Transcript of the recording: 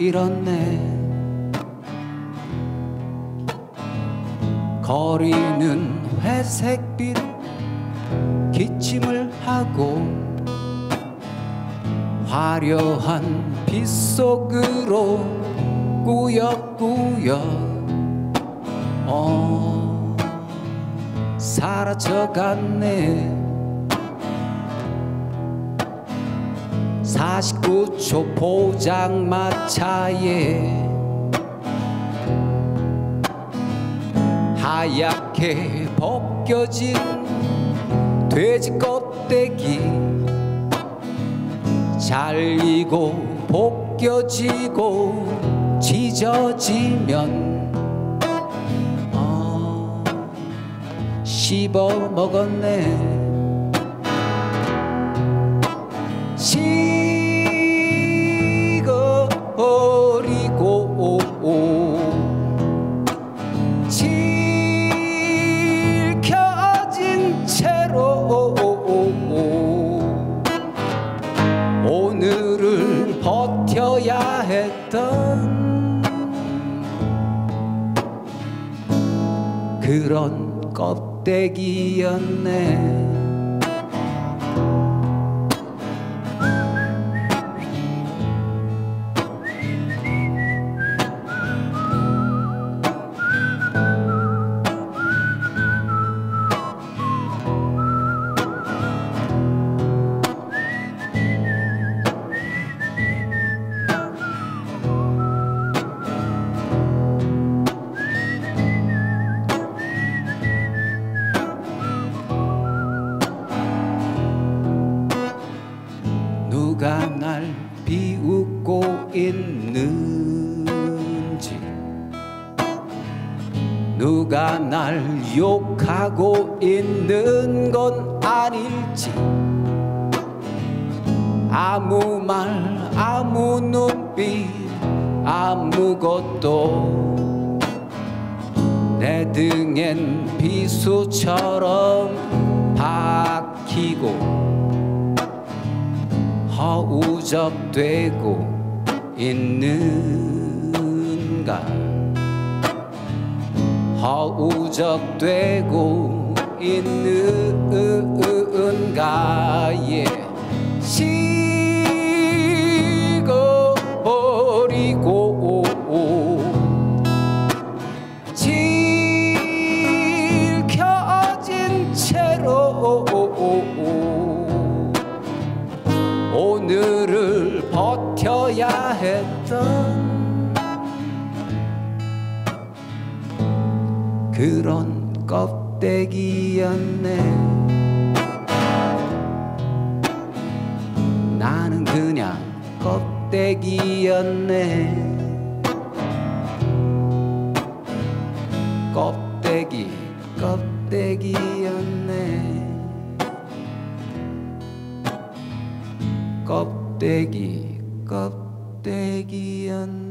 잃었네. 거리는 회색빛 기침을 하고 화려한 빛 속으로 꾸역꾸역 사라져갔네. 49초 포장마차에 하얗게 벗겨진 돼지 껍데기 잘리고 벗겨지고 찢어지면 씹어 먹었네. 질켜진 채로 오늘을 버텨야 했던 그런 껍데기였네. 누가 날 비웃고 있는지, 누가 날 욕하고 있는 건 아닐지, 아무 말 아무 눈빛 아무것도 내 등엔 비수처럼 박히고 허우적되고 있는가, 허우적되고 있는가에 식어버리고 질켜진 채로 오늘을 버텨야 했던 그런 껍데기였네. 나는 그냥 껍데기였네. 껍데기, 껍데기였네. 껍데기, 껍데기였네.